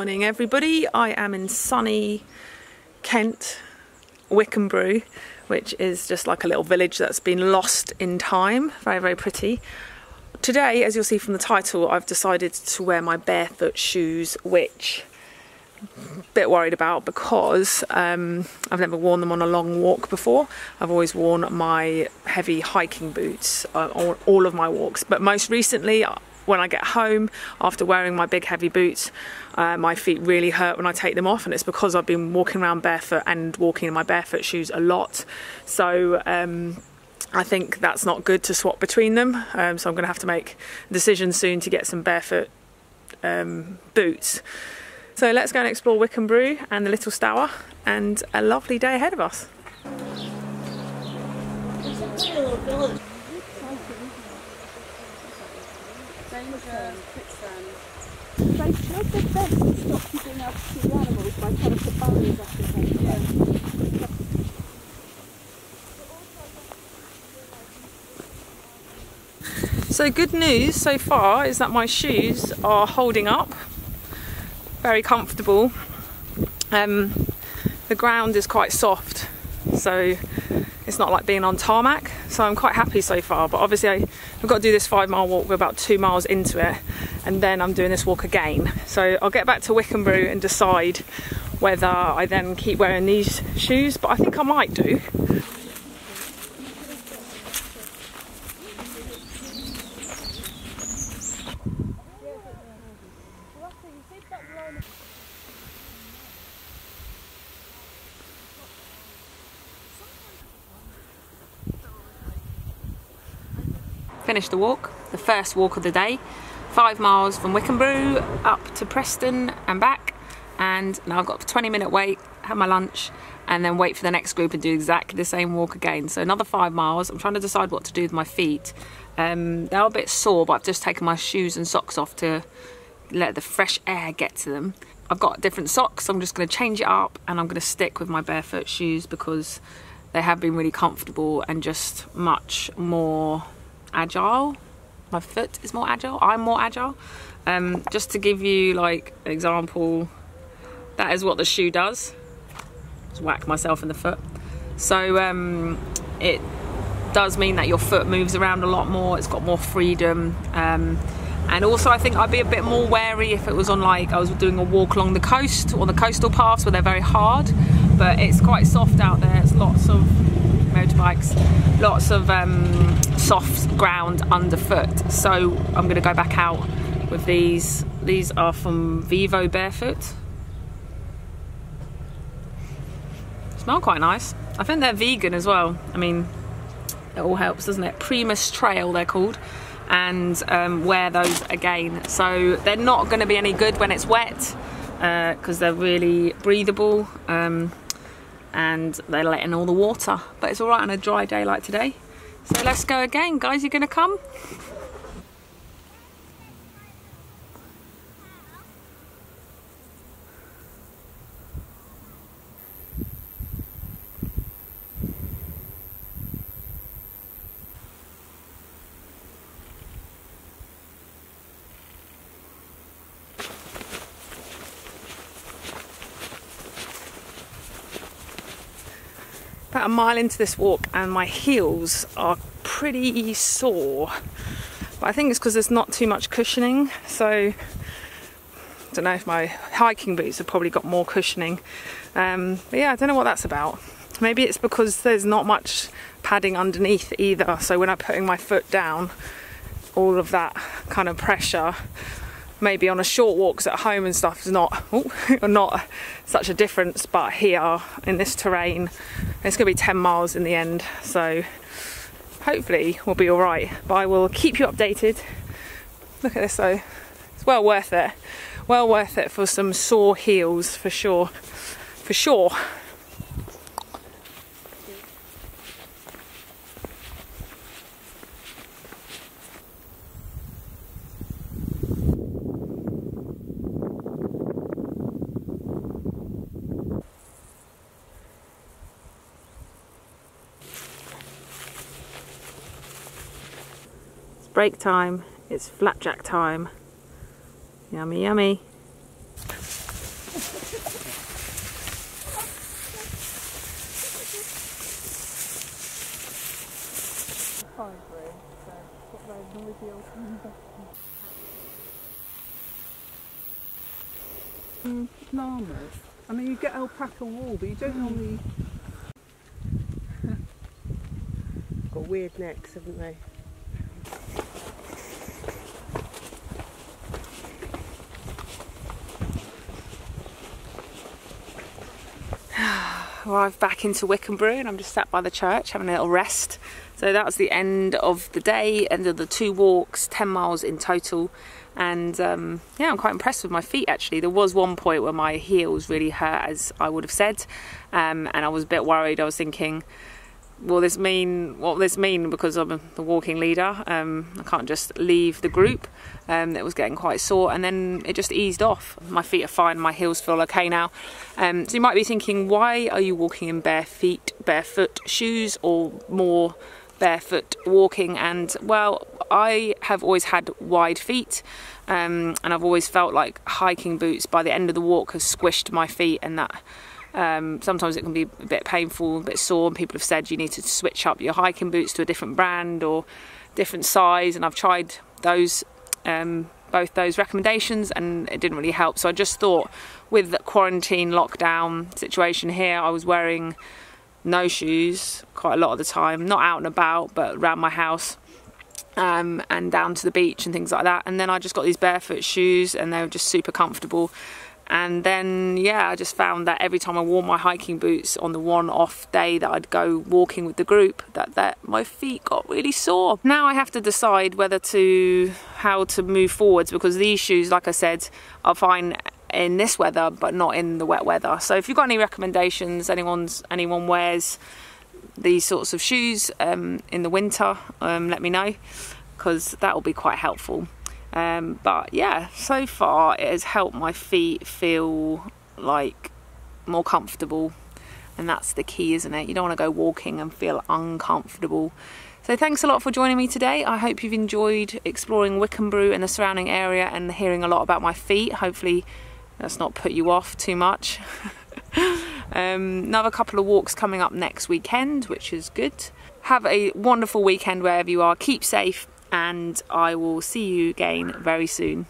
morning, everybody. I am in sunny Kent, Wickhambreaux, which is just like a little village that's been lost in time. Very, very pretty. Today, as you'll see from the title, I've decided to wear my barefoot shoes, which I'm a bit worried about because I've never worn them on a long walk before. I've always worn my heavy hiking boots on all of my walks, but most recently, when I get home after wearing my big heavy boots, my feet really hurt when I take them off, and it's because I've been walking around barefoot and walking in my barefoot shoes a lot. So I think that's not good to swap between them, so I'm going to have to make a decision soon to get some barefoot boots. So let's go and explore Wickhambreaux and the Little Stour, and a lovely day ahead of us. It's a little village. They tried their best to stop you being able to see the animals by telling the barriers after they came. So good news so far is that my shoes are holding up, very comfortable. The ground is quite soft, so it's not like being on tarmac, so I'm quite happy so far. But obviously I've got to do this 5 mile walk. We're about 2 miles into it, and then I'm doing this walk again. So I'll get back to Wickhambreaux and decide whether I then keep wearing these shoes, but I think I might do. Finished the walk, the first walk of the day, 5 miles from Wickhambreaux up to Preston and back, and now I've got a 20-minute wait, have my lunch, and then wait for the next group and do exactly the same walk again. So another 5 miles. I'm trying to decide what to do with my feet. They're a bit sore, but I've just taken my shoes and socks off to let the fresh air get to them. I've got different socks, so I'm just going to change it up, and I'm going to stick with my barefoot shoes because they have been really comfortable and just much more agile. My foot is more agile, I'm more agile. Just to give you like an example, that is what the shoe does. Just whack myself in the foot. So it does mean that your foot moves around a lot more, it's got more freedom. And also I think I'd be a bit more wary if it was on, like, I was doing a walk along the coast or the coastal paths where they're very hard, but it's quite soft out there. It's lots of motorbikes, lots of soft ground underfoot. So I'm going to go back out with these. These are from Vivo Barefoot. Smell quite nice. I think they're vegan as well. I mean, it all helps, doesn't it? Primus Trail they're called, and wear those again. So they're not going to be any good when it's wet because they're really breathable. And they're letting all the water, but it's all right on a dry day like today. So let's go again, guys. You're gonna come? About a mile into this walk and my heels are pretty sore, but I think it's because there's not too much cushioning. So I don't know if my hiking boots have probably got more cushioning, but yeah, I don't know what that's about. Maybe it's because there's not much padding underneath either, so when I'm putting my foot down, all of that kind of pressure, maybe on a short walks at home and stuff, is not not such a difference. But here in this terrain, it's going to be 10 miles in the end, so hopefully we'll be all right. But I will keep you updated. Look at this though, it's well worth it. Well worth it for some sore heels, for sure, for sure. Break time, it's flapjack time. Yummy, yummy. 5 grade, so I've got those noisy old things. Llamas. I mean, you get alpaca wool, but you don't normally. Got weird necks, haven't they? Arrived back into Wickhambreaux and I'm just sat by the church having a little rest. So that was the end of the day, end of the 2 walks, 10 miles in total. And yeah, I'm quite impressed with my feet actually. There was one point where my heels really hurt, as I would have said, and I was a bit worried. I was thinking, will this mean, what will this mean, because I'm the walking leader, I can't just leave the group. It was getting quite sore, and then it just eased off. My feet are fine, my heels feel okay now. So you might be thinking, why are you walking in barefoot shoes, or more barefoot walking? And well, I have always had wide feet, and I've always felt like hiking boots by the end of the walk has squished my feet, and that sometimes it can be a bit painful, a bit sore, and people have said you need to switch up your hiking boots to a different brand or different size, and I've tried those, both those recommendations, and it didn't really help. So I just thought, with the quarantine lockdown situation here, I was wearing no shoes quite a lot of the time, not out and about but around my house, and down to the beach and things like that. And then I just got these barefoot shoes and they were just super comfortable. And then, yeah, I just found that every time I wore my hiking boots on the one off day that I'd go walking with the group, that my feet got really sore. Now I have to decide how to move forwards, because these shoes, like I said, are fine in this weather, but not in the wet weather. So if you've got any recommendations, anyone wears these sorts of shoes in the winter, let me know, because that will be quite helpful. But yeah, so far it has helped my feet feel like more comfortable, and that's the key, isn't it? You don't want to go walking and feel uncomfortable. So thanks a lot for joining me today. I hope you've enjoyed exploring Wickhambreaux and the surrounding area and hearing a lot about my feet. Hopefully that's not put you off too much. Another couple of walks coming up next weekend, which is good. Have a wonderful weekend wherever you are. Keep safe, and I will see you again very soon.